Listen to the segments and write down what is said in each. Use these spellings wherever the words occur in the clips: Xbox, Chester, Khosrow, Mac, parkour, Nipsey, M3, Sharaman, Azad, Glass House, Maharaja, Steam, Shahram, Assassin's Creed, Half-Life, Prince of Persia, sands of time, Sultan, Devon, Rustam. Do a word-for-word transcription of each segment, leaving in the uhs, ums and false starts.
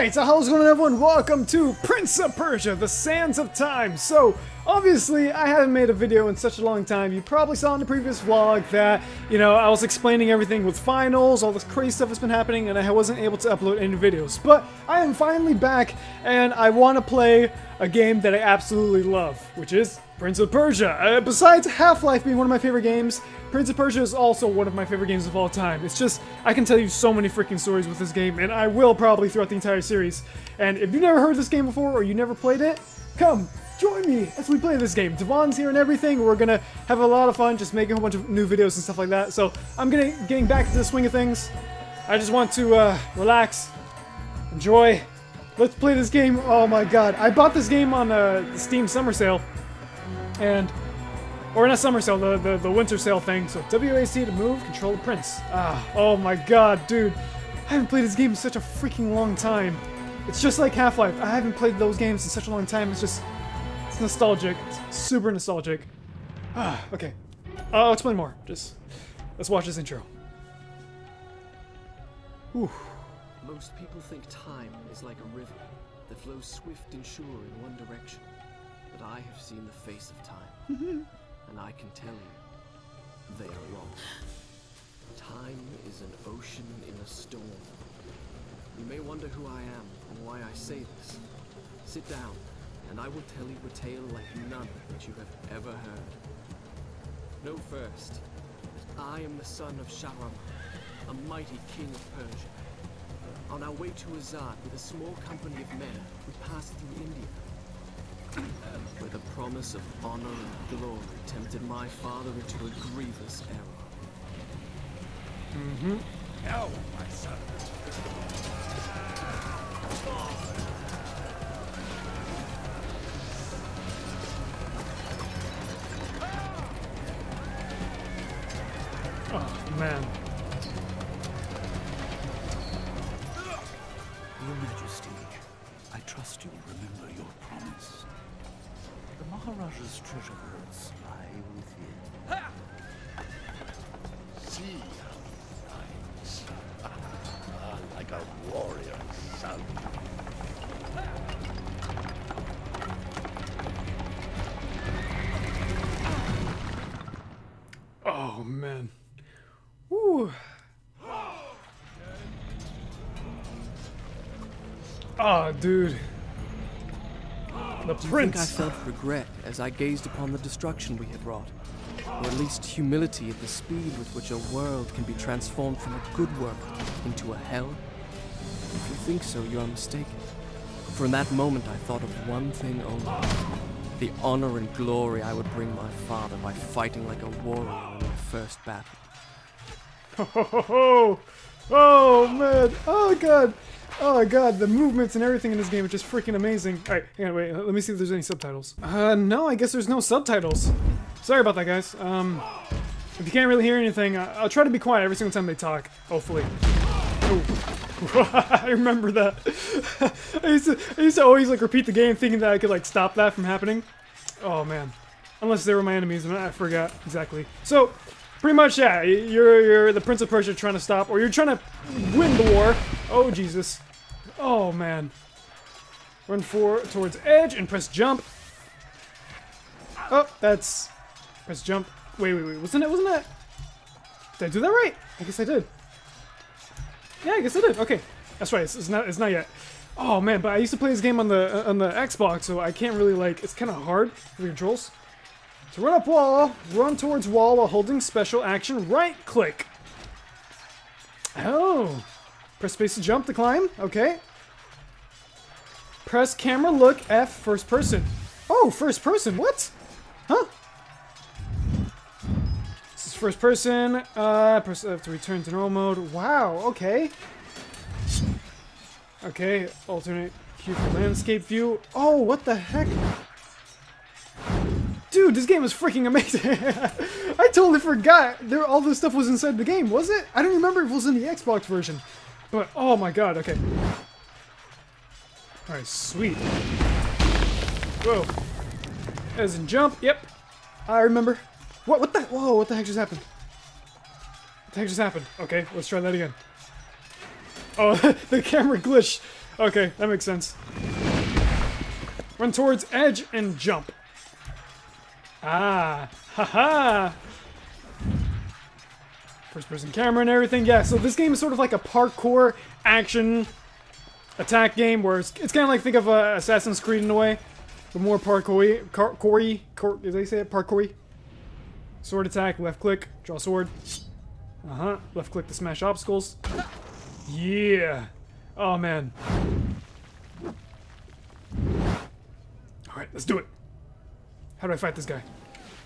Alright, so how's going on, everyone? Welcome to Prince of Persia, the Sands of Time. So, obviously, I haven't made a video in such a long time. You probably saw in the previous vlog that, you know, I was explaining everything with finals, all this crazy stuff has been happening, and I wasn't able to upload any videos. But I am finally back, and I want to play a game that I absolutely love, which is Prince of Persia. Uh, besides Half-Life being one of my favorite games, Prince of Persia is also one of my favorite games of all time. It's just, I can tell you so many freaking stories with this game, and I will probably throughout the entire series. And if you've never heard this game before, or you never played it, come join me as we play this game. Devon's here and everything. We're gonna have a lot of fun just making a whole bunch of new videos and stuff like that. So I'm gonna getting back to the swing of things. I just want to uh, relax, enjoy. Let's play this game. Oh my god. I bought this game on uh, the Steam summer sale. And, or not summer sale, the, the, the winter sale thing. So W A C to move, control the prince. Ah, oh my god, dude. I haven't played this game in such a freaking long time. It's just like Half-Life. I haven't played those games in such a long time. It's just, it's nostalgic. It's super nostalgic. Ah, okay. I'll explain more. Just, let's watch this intro. Ooh. Most people think time is like a river that flows swift and sure in one direction. But I have seen the face of time, and I can tell you, they are wrong. Time is an ocean in a storm. You may wonder who I am and why I say this. Sit down, and I will tell you a tale like none that you have ever heard. Know first, that I am the son of Shahram, a mighty king of Persia. On our way to Azad with a small company of men, we passed through India, where the promise of honor and glory tempted my father into a grievous error. Mm-hmm. Ow, my son. Oh, man. Your Majesty, I trust you remember your promise. The Maharaja's treasure birds lie within. Ha! See how he rides. Ah, like a warrior son. Oh, man. Woo. Ah, oh, dude. The prince. I think I felt regret as I gazed upon the destruction we had wrought, or at least humility at the speed with which a world can be transformed from a good work into a hell? If you think so, you are mistaken. For in that moment I thought of one thing only, the honor and glory I would bring my father by fighting like a warrior in my first battle. Ho ho ho ho! Oh man! Oh god! Oh god, the movements and everything in this game are just freaking amazing. Alright, hang on, wait, let me see if there's any subtitles. Uh, no, I guess there's no subtitles. Sorry about that, guys. Um, if you can't really hear anything, I'll try to be quiet every single time they talk, hopefully. Oh. I remember that. I, used to, I used to always, like, repeat the game thinking that I could, like, stop that from happening. Oh, man. Unless they were my enemies, and I forgot exactly. So, pretty much, yeah, you're, you're the Prince of Persia trying to stop, or you're trying to win the war. Oh, Jesus. Oh, man. Run for towards edge and press jump. Oh, that's... Press jump. Wait, wait, wait. Wasn't it? Wasn't that? Did I do that right? I guess I did. Yeah, I guess I did. Okay. That's right. It's, it's not It's not yet. Oh, man, but I used to play this game on the on the Xbox, so I can't really, like... It's kind of hard for the controls. So run up wall, run towards wall while holding special action right click. Oh. Press space to jump to climb. Okay. Press camera look F first person. Oh, first person. What? Huh? This is first person. Uh, press F to return to normal mode. Wow. Okay. Okay. Alternate Q for landscape view. Oh, what the heck? Dude, this game is freaking amazing. I totally forgot there all this stuff was inside the game, was it? I don't remember if it was in the Xbox version. But oh my god, okay. Alright, sweet. Whoa. As in jump, yep. I remember. What what the whoa, what the heck just happened? What the heck just happened? Okay, let's try that again. Oh, the camera glitched. Okay, that makes sense. Run towards edge and jump. Ah, haha. First-person camera and everything, yeah. So this game is sort of like a parkour action attack game, where it's, it's kind of like, think of uh, Assassin's Creed in a way, but more parkour-y, parkour-y, parkour-y, did they say it? Parkour-y. Sword attack, left click, draw sword. Uh-huh. Left click to smash obstacles. Yeah. Oh, man. Alright, let's do it. How do I fight this guy?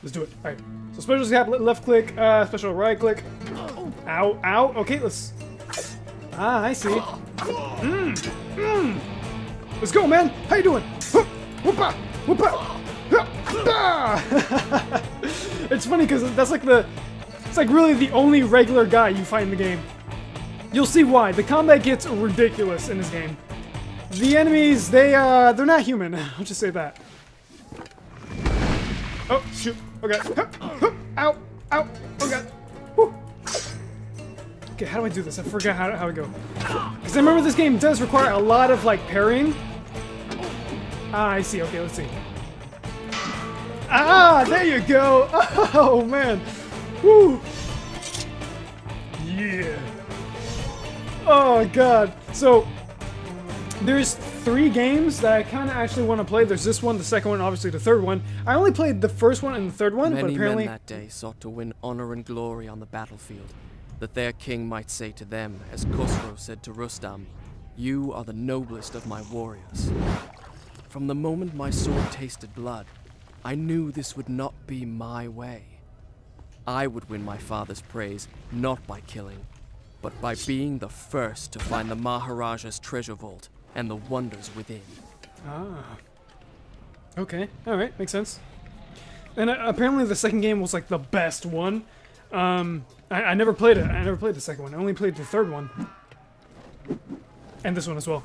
Let's do it. Alright. So special tap, left click, uh, special right click. Ow, ow. Okay, let's... Ah, I see. Mmm. Mmm. Let's go, man. How you doing? Whoop-ah. Whoop-ah. It's funny because that's like the... It's like really the only regular guy you fight in the game. You'll see why. The combat gets ridiculous in this game. The enemies, they, uh, they're not human. I'll just say that. Oh, shoot. Okay. Ow. Ow. Oh, God. Woo. Okay, how do I do this? I forgot how, how I go. Because I remember this game does require a lot of, like, parrying. Ah, I see. Okay, let's see. Ah, there you go. Oh, man. Woo. Yeah. Oh, God. So, there's three games that I kind of actually want to play. There's this one, the second one, obviously the third one. I only played the first one and the third one, Many but apparently... Many men that day sought to win honor and glory on the battlefield, that their king might say to them, as Khosrow said to Rustam, "You are the noblest of my warriors." From the moment my sword tasted blood, I knew this would not be my way. I would win my father's praise, not by killing, but by being the first to find the Maharaja's treasure vault and the wonders within. Ah. Okay. Alright. Makes sense. And uh, apparently the second game was like the best one. Um, I, I never played it. I never played the second one. I only played the third one. And this one as well.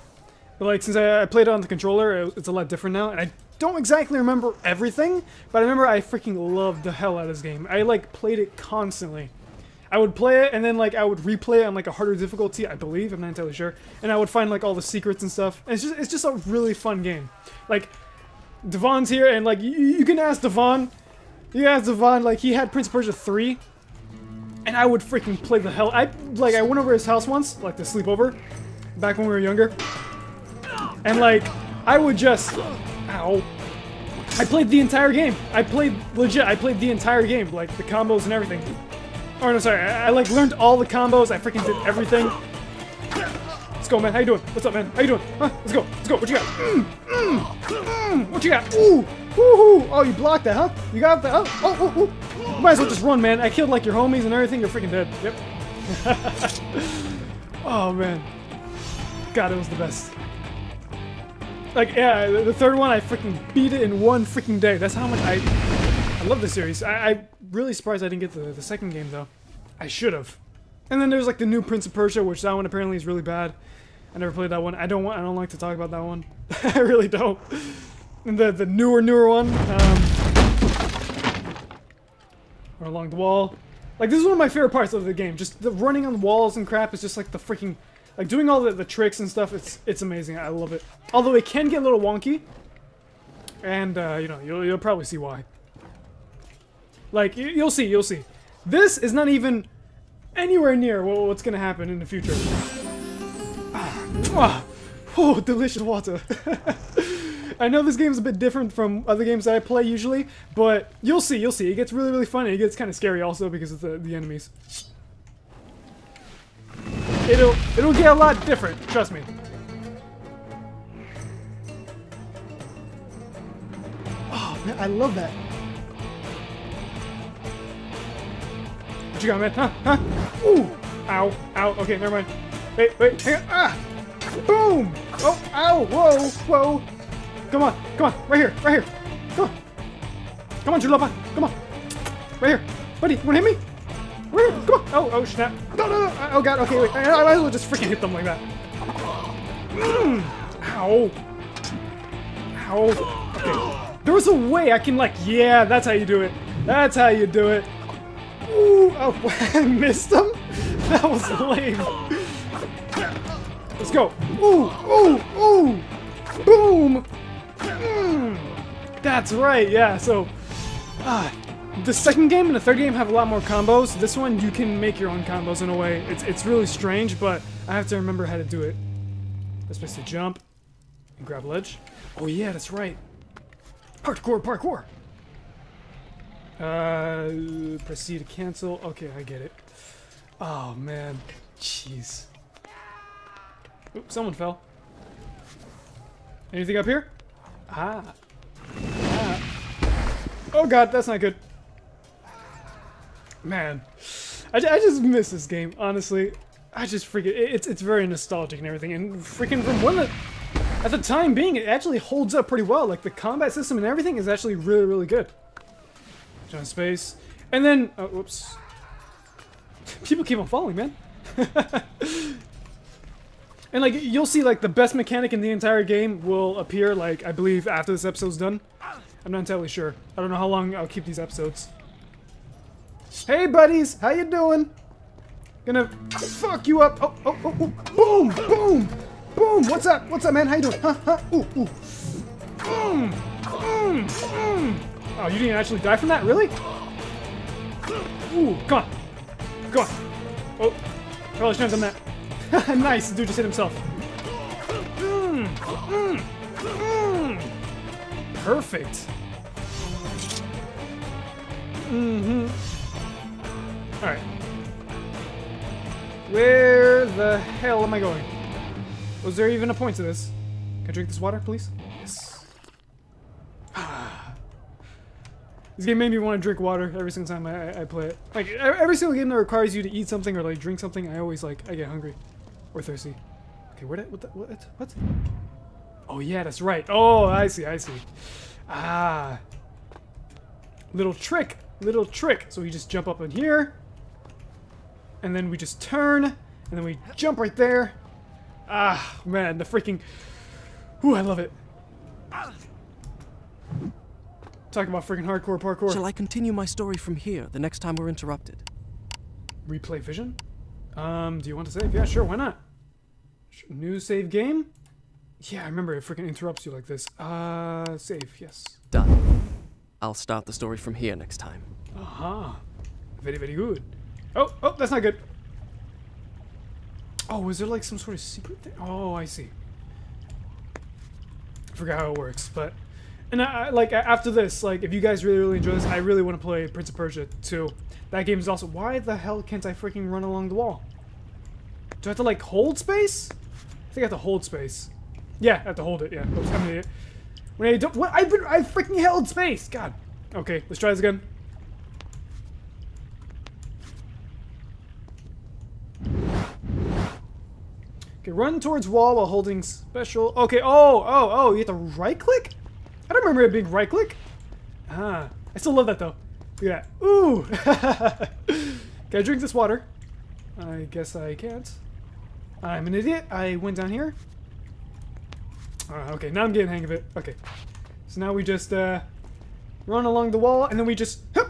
But like, since I, I played it on the controller, it, it's a lot different now. And I don't exactly remember everything, but I remember I freaking loved the hell out of this game. I like played it constantly. I would play it, and then like I would replay it on like a harder difficulty, I believe. I'm not entirely sure. And I would find like all the secrets and stuff. And it's just it's just a really fun game. Like Devon's here, and like you, you can ask Devon. You can ask Devon. Like he had Prince of Persia three, and I would freaking play the hell. I like I went over his house once, like to sleep over, back when we were younger. And like I would just. Ow. I played the entire game. I played legit. I played the entire game, like the combos and everything. Oh no, sorry. I, I like learned all the combos. I freaking did everything. Let's go, man. How you doing? What's up, man? How you doing? Huh? Let's go. Let's go. What you got? Mm, mm, mm. What you got? Ooh. Woohoo. Oh, you blocked that, huh? You got that? Oh, oh, oh, oh. You might as well just run, man. I killed like your homies and everything. You're freaking dead. Yep. Oh man. God, it was the best. Like, yeah, the third one, I freaking beat it in one freaking day. That's how much I... I love this series. I, I'm really surprised I didn't get the, the second game, though. I should have. And then there's, like, the new Prince of Persia, which that one apparently is really bad. I never played that one. I don't want... I don't like to talk about that one. I really don't. And the, the newer, newer one. Um, or along the wall. Like, this is one of my favorite parts of the game. Just the running on the walls and crap is just, like, the freaking... Like, doing all the, the tricks and stuff, it's it's amazing. I love it. Although it can get a little wonky. And, uh, you know, you'll, you'll probably see why. Like, you, you'll see, you'll see. This is not even anywhere near what, what's going to happen in the future. Ah, oh, delicious water. I know this game's a bit different from other games that I play usually, but you'll see, you'll see. It gets really, really fun, and it gets kind of scary also because of the, the enemies. It'll, it'll get a lot different, trust me. Oh, man, I love that. What you got, man? Huh? Huh? Ooh! Ow, ow, okay, never mind. Wait, wait, hang on, ah! Boom! Oh, ow, whoa, whoa! Come on, come on, right here, right here! Come on! Come on, Julapa, come on! Right here! Buddy, you wanna hit me? Come on. Oh, oh, snap. No, no, no. Oh, God. Okay, wait. I might as well just freaking hit them like that. Mm. Ow. Ow. Okay. There was a way I can, like, yeah, that's how you do it. That's how you do it. Ooh. Oh, I missed them? That was lame. Let's go. Ooh, ooh, ooh! Boom! Mm. That's right, yeah, so... Uh, the second game and the third game have a lot more combos. This one, you can make your own combos in a way. It's, it's really strange, but I have to remember how to do it. Let's basically jump and grab ledge. Oh yeah, that's right. Hardcore parkour! Uh, proceed to cancel. Okay, I get it. Oh man, jeez. Oops, someone fell. Anything up here? Ah. ah. Oh god, that's not good. Man, I, I just miss this game, honestly. I just freaking, it, it's it's very nostalgic and everything, and freaking from one that, at the time being, it actually holds up pretty well. Like the combat system and everything is actually really, really good. Jump space, and then oh, whoops. People keep on falling, man. And like you'll see, like the best mechanic in the entire game will appear, like I believe after this episode's done. I'm not entirely sure. I don't know how long I'll keep these episodes. Hey buddies, how you doing? Gonna fuck you up. Oh, oh, oh, oh. Boom, boom, boom. What's up? What's up, man? How you doing? Huh, huh. Ooh, ooh. Mm, mm, mm. Oh, you didn't actually die from that? Really? Ooh, come on. Come on. Oh, probably shouldn't have done that. Nice, dude just hit himself. Mm, mm, mm. Perfect. Mm-hmm. All right. Where the hell am I going? Was there even a point to this? Can I drink this water, please? Yes. This game made me want to drink water every single time I, I play it. Like, every single game that requires you to eat something or, like, drink something, I always, like, I get hungry. Or thirsty. Okay, where did, what the, what, what? Oh, yeah, that's right. Oh, I see, I see. Ah. Little trick, little trick. So we just jump up in here. And then we just turn, and then we jump right there. Ah, man, the freaking... Ooh, I love it. Talk about freaking hardcore parkour. Shall I continue my story from here the next time we're interrupted? Replay vision? Um, do you want to save? Yeah, sure, why not? New save game? Yeah, I remember it freaking interrupts you like this. Uh, save, yes. Done. I'll start the story from here next time. Aha. Uh-huh. Very, very good. Oh, oh, that's not good. Oh, is there like some sort of secret thing? Oh, I see. I forgot how it works, but... And I, I, like, after this, like, if you guys really, really enjoy this, I really want to play Prince of Persia two. That game is also... Why the hell can't I freaking run along the wall? Do I have to, like, hold space? I think I have to hold space. Yeah, I have to hold it, yeah. Oops, I'm an idiot. When I don't... What? I've been... I freaking held space! God. Okay, let's try this again. Okay, run towards wall while holding special. Okay, oh, oh, oh, you have to right click? I don't remember it being right click. Ah, I still love that though. Look at that. Ooh! Can I drink this water? I guess I can't. I'm an idiot. I went down here. Uh, okay, now I'm getting the hang of it. Okay. So now we just uh, run along the wall and then we just. Hup!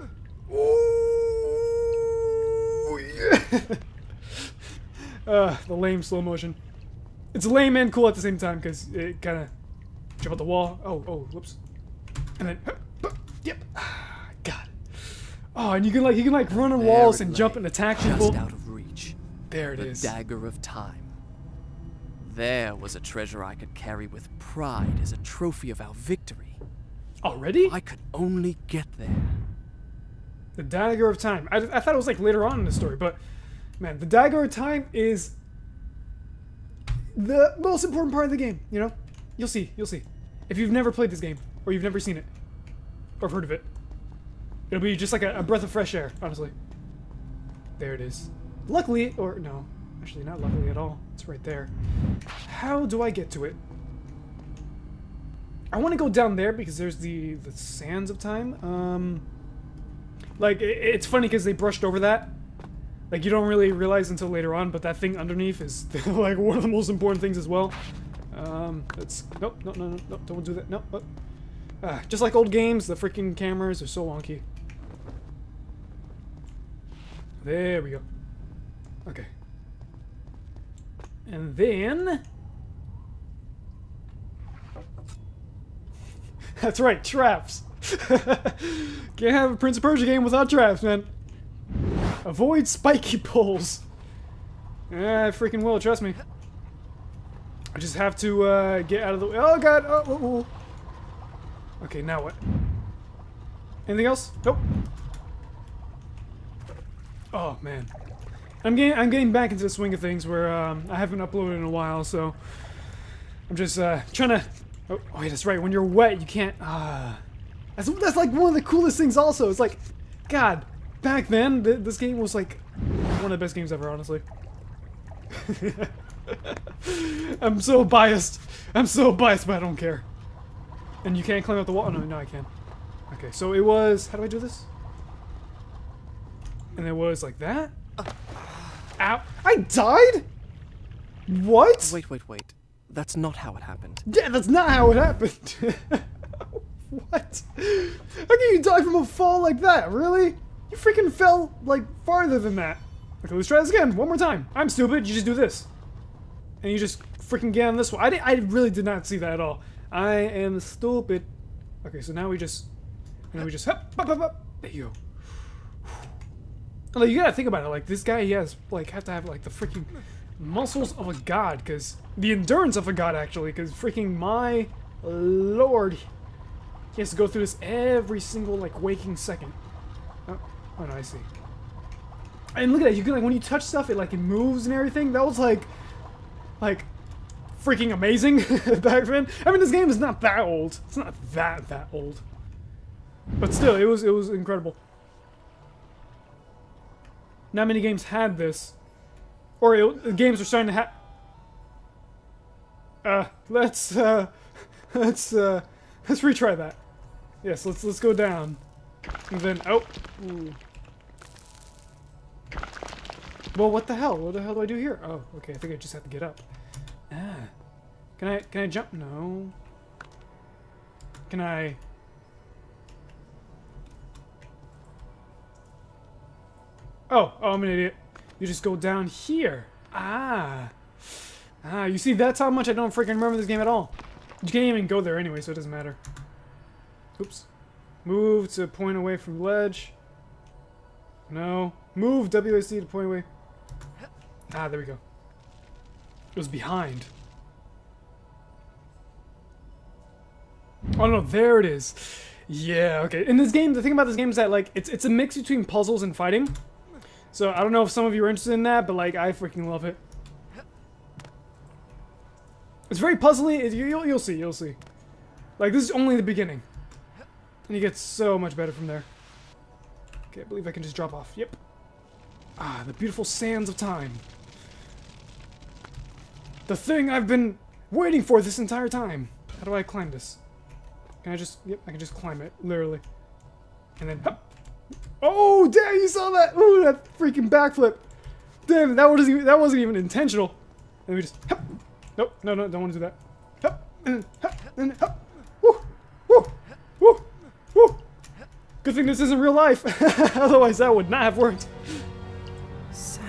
Ooh! Yeah! Uh, the lame slow motion. It's lame and cool at the same time because it kind of jump out the wall. Oh, oh, whoops. And then, yep. Got it. Oh, and you can like you can like run on walls and jump and attack people. Just out of reach. There it is. The dagger of time. There was a treasure I could carry with pride as a trophy of our victory. Already? If I could only get there. The dagger of time. I I thought it was like later on in the story, but. Man, the dagger of time is the most important part of the game, you know? You'll see, you'll see. If you've never played this game, or you've never seen it, or heard of it, it'll be just like a, a breath of fresh air, honestly. There it is. Luckily, or no, actually not luckily at all. It's right there. How do I get to it? I want to go down there because there's the, the sands of time. Um, like, it, it's funny because they brushed over that. Like, you don't really realize until later on, but that thing underneath is, like, one of the most important things as well. Um, let's... Nope, no, no, no, no, don't do that. No, nope, uh, uh, just like old games, the freaking cameras are so wonky. There we go. Okay. And then... That's right, traps. Can't have a Prince of Persia game without traps, man. Avoid spiky poles. Yeah, I freaking will, trust me. I just have to uh, get out of the way. Oh, God. Oh, oh, oh. Okay, now what? Anything else? Nope. Oh, man. I'm getting, I'm getting back into the swing of things where um, I haven't uploaded in a while, so... I'm just uh, trying to... Oh, oh, yeah, that's right. When you're wet, you can't... Uh... That's, that's, like, one of the coolest things also. It's like, God, back then, th this game was, like, one of the best games ever, honestly. I'm so biased. I'm so biased, but I don't care. And you can't climb up the wall. Oh, no, no, I can. Okay, so it was... How do I do this? And it was like that? Uh, Ow. I died?! What?! Wait, wait, wait. That's not how it happened. Yeah, that's not how it happened! What? How can you die from a fall like that? Really? You freaking fell, like, farther than that. Okay, let's try this again. One more time. I'm stupid. You just do this. And you just freaking get on this one. I, did, I really did not see that at all. I am stupid. Okay, so now we just... And then we just... Hop, hop, hop, hop. There you go. Like, you gotta think about it, like, this guy, he has, like, have to have, like, the freaking muscles of a god, because, the endurance of a god, actually, because freaking my lord, he has to go through this every single, like, waking second. Oh, oh no, I see. And look at that, you can, like, when you touch stuff, it, like, it moves and everything. That was, like, like, freaking amazing back then. I mean, this game is not that old. It's not that, that old. But still, it was, it was incredible. Not many games had this, or it, games are starting to have. Uh, let's uh, let's uh, let's retry that. Yes, let's let's go down, and then oh, ooh. Well, what the hell? What the hell do I do here? Oh, okay. I think I just have to get up. Ah, can I can I jump? No. Can I? Oh, oh, I'm an idiot. You just go down here. Ah. Ah, you see, that's how much I don't freaking remember this game at all. You can't even go there anyway, so it doesn't matter. Oops. Move to point away from ledge. No. Move W A S D to point away. Ah, there we go. It was behind. Oh, no, there it is. Yeah, okay. In this game, the thing about this game is that, like, it's, it's a mix between puzzles and fighting. So, I don't know if some of you are interested in that, but, like, I freaking love it. It's very puzzly. It, you'll, you'll see, you'll see. Like, this is only the beginning. And you get so much better from there. Okay, I believe I can just drop off. Yep. Ah, the beautiful sands of time. The thing I've been waiting for this entire time. How do I climb this? Can I just... Yep, I can just climb it, literally. And then... Hop. Oh, damn, you saw that! Ooh, that freaking backflip! Damn, that wasn't even, that wasn't even intentional. And we just... Hop. Nope, no, no, don't want to do that. Hop, and hop, and hop. Woo, woo, woo, woo. Good thing this isn't real life. Otherwise, that would not have worked. Sad.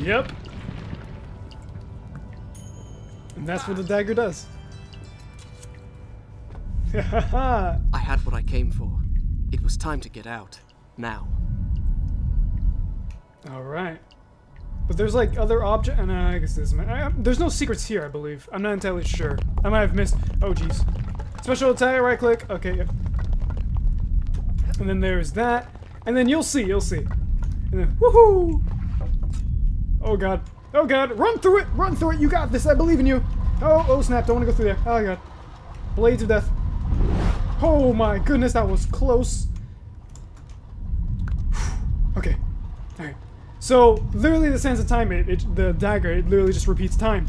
Yep. And that's what the dagger does. I had what I came for. It was time to get out. Now. Alright. But there's like other objects. And uh, I guess this. I, I, there's no secrets here, I believe. I'm not entirely sure. I might have missed. Oh, jeez. Special attack, right click. Okay, yep. And then there's that. And then you'll see, you'll see. And then, woohoo! Oh god. Oh god. Run through it! Run through it! You got this! I believe in you! Oh, oh snap. Don't want to go through there. Oh god. Blades of death. Oh my goodness, that was close. Okay. Alright. So, literally the sense of time, it, it, the dagger, it literally just repeats time.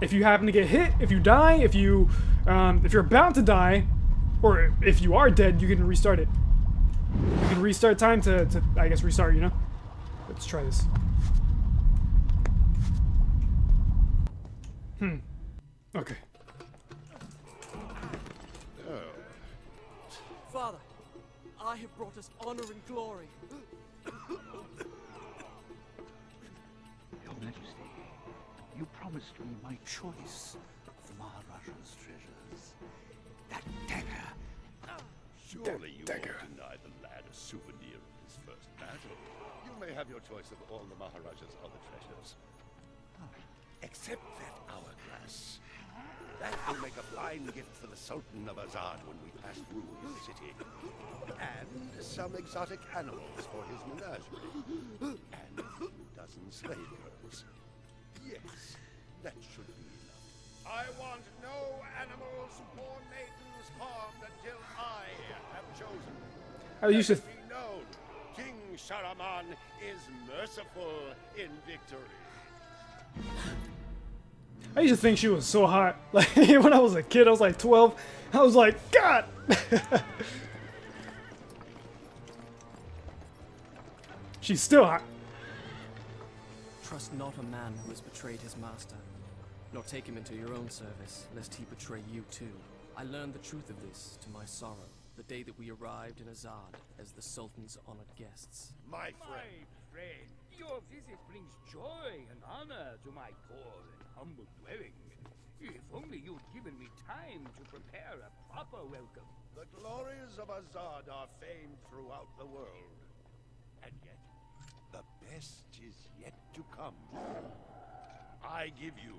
If you happen to get hit, if you die, if you, um, if you're about to die, or if you are dead, you can restart it. You can restart time to, to I guess, restart, you know? Let's try this. Hmm. Okay. Oh. Father, I have brought us honor and glory. Your Majesty, you promised me my choice of the Maharaja's treasures. That dagger. Surely you dagger. Won't deny the lad a souvenir of his first battle. You may have your choice of all the Maharaja's other treasures. Huh. Except that hourglass. That will make a fine gift for the Sultan of Azad when we pass through his city. And some exotic animals for his menagerie. And a few dozen slave girls. Yes, that should be enough. I want no animals or maidens harmed until I have chosen. How you should be known. King Sharaman is merciful in victory. I used to think she was so hot. Like when I was a kid, I was like twelve. I was like, God. She's still hot. Trust not a man who has betrayed his master, nor take him into your own service, lest he betray you too. I learned the truth of this to my sorrow the day that we arrived in Azad as the Sultan's honored guests. My friend, my friend. Your visit brings joy and honor to my poor and humble dwelling. If only you'd given me time to prepare a proper welcome. The glories of Azad are famed throughout the world. And yet, the best is yet to come. I give you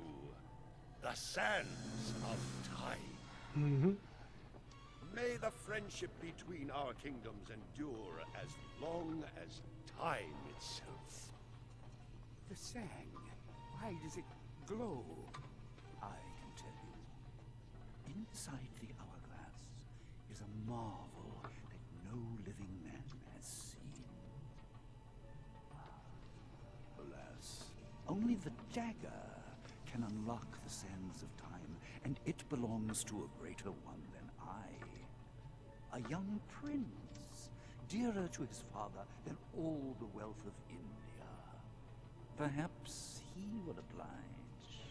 the sands of time. Mm-hmm. May the friendship between our kingdoms endure as long as time itself. The sand, why does it glow? I can tell you. Inside the hourglass is a marvel that no living man has seen. Alas, only the dagger can unlock the sands of time, and it belongs to a greater one than I. A young prince, dearer to his father than all the wealth of India. Perhaps he will oblige.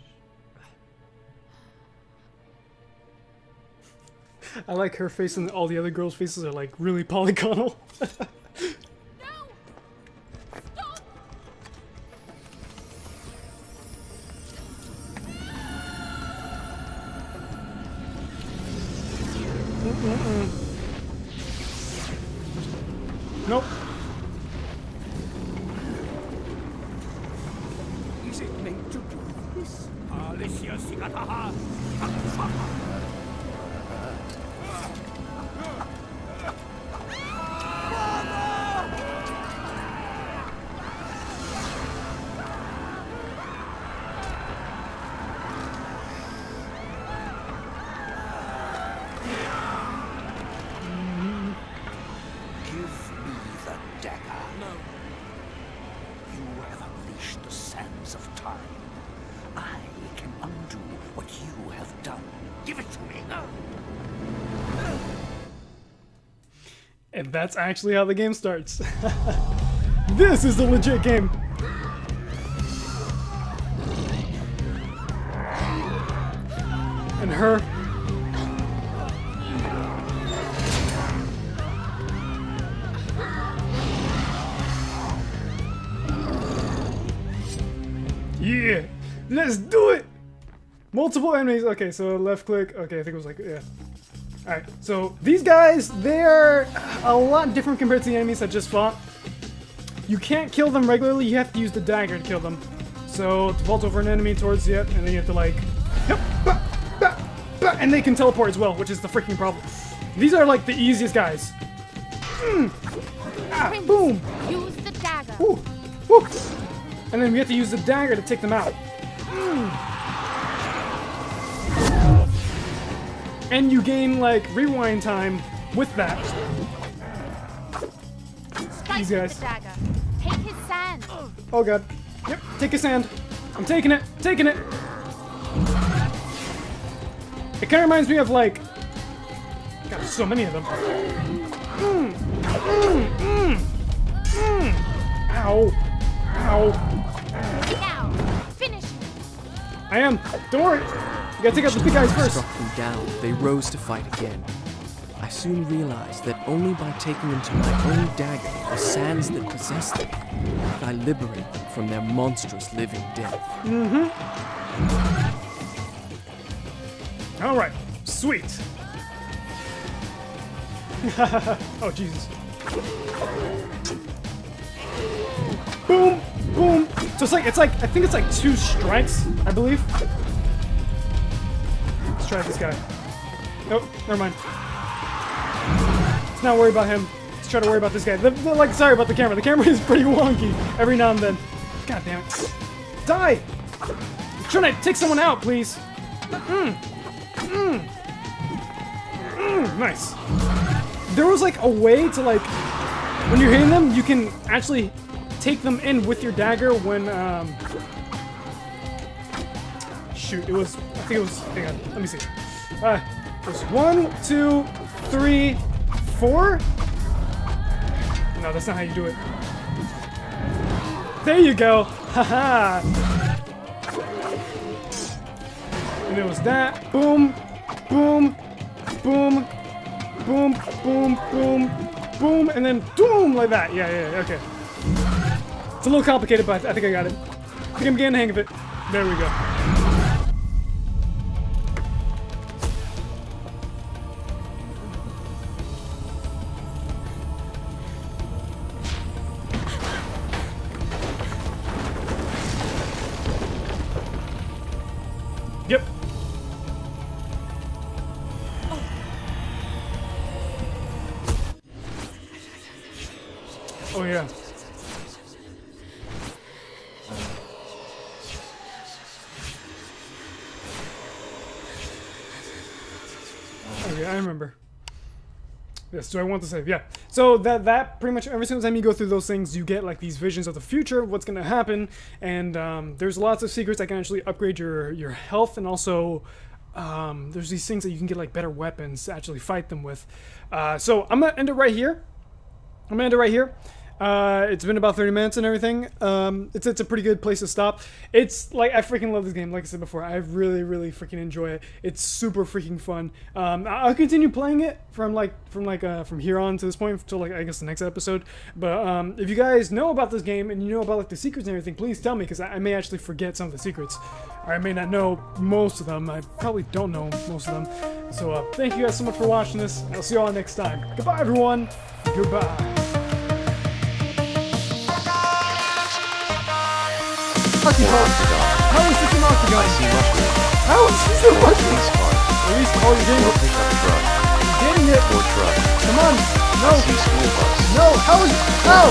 I like her face, and all the other girls' faces are like really polygonal. And that's actually how the game starts. This is the legit game. And her. Yeah, let's do it. Multiple enemies. Okay, so left click. Okay, I think it was like, yeah. Alright, so these guys, they're a lot different compared to the enemies I just fought. You can't kill them regularly, you have to use the dagger to kill them. So, to vault over an enemy towards the end, and then you have to like... And they can teleport as well, which is the freaking problem. These are like the easiest guys. Mm. Ah, boom! Use the dagger. Ooh. Ooh. And then we have to use the dagger to take them out. Mm. And you gain, like, rewind time with that. Strike These guys. The dagger. Take his sand. Oh, God. Yep, take his sand. I'm taking it. Taking it. It kind of reminds me of, like... God, there's so many of them. Mm, mm, mm, mm. Ow. Ow. Now, finish him. I am. Don't worry. You gotta take out the big guys first. Struck them down. They rose to fight again. I soon realized that only by taking into my own dagger the sands that possessed them, could I liberate them from their monstrous living death. Mm-hmm. All right. Sweet. Oh Jesus. Boom. Boom. So it's like it's like I think it's like two strikes, I believe. Let's try this guy. Nope, never mind. Let's not worry about him. Let's try to worry about this guy. The, the, like, sorry about the camera. The camera is pretty wonky every now and then. God damn it! Die! I'm trying to take someone out, please. Mm. Mm. Mm. Nice. There was like a way to like when you're hitting them, you can actually take them in with your dagger when, um, shoot, it was, I think it was, hang on, let me see, uh, it was one, two, three, four? No, that's not how you do it. There you go, haha! And it was that, boom, boom, boom, boom, boom, boom, boom, and then boom, like that, yeah, yeah, yeah, okay. It's a little complicated, but I think I got it. I think I'm getting the hang of it. There we go. Yep. Oh yeah. I remember. Yes, do I want to save? Yeah. So that that pretty much every single time you go through those things, you get like these visions of the future, what's going to happen, and um, there's lots of secrets that can actually upgrade your your health, and also um, there's these things that you can get like better weapons to actually fight them with. Uh, so I'm gonna end it right here. I'm gonna end it right here. Uh, it's been about thirty minutes and everything. Um, it's it's a pretty good place to stop. It's like I freaking love this game. Like I said before, I really really freaking enjoy it. It's super freaking fun. Um, I'll continue playing it from like from like uh, from here on to this point until like I guess the next episode. But um, if you guys know about this game and you know about like the secrets and everything, please tell me because I, I may actually forget some of the secrets. Or I may not know most of them. I probably don't know most of them. So uh, thank you guys so much for watching this. I'll see you all next time. Goodbye everyone. Goodbye. Octagon. How is this an octagon? I see mushroom. How is this a mushroom? At least all you're getting it. You're getting it. Or truck. Come on. No. I see school bus. No. How is it? How?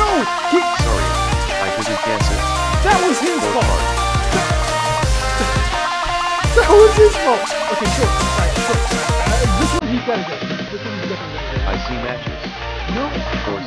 No. He... Sorry. I couldn't answer. That was his fault. That was his fault. Okay, sure. Alright, sure. Uh, this one he's gotta get. This one he's definitely gotta get. I see matches. No.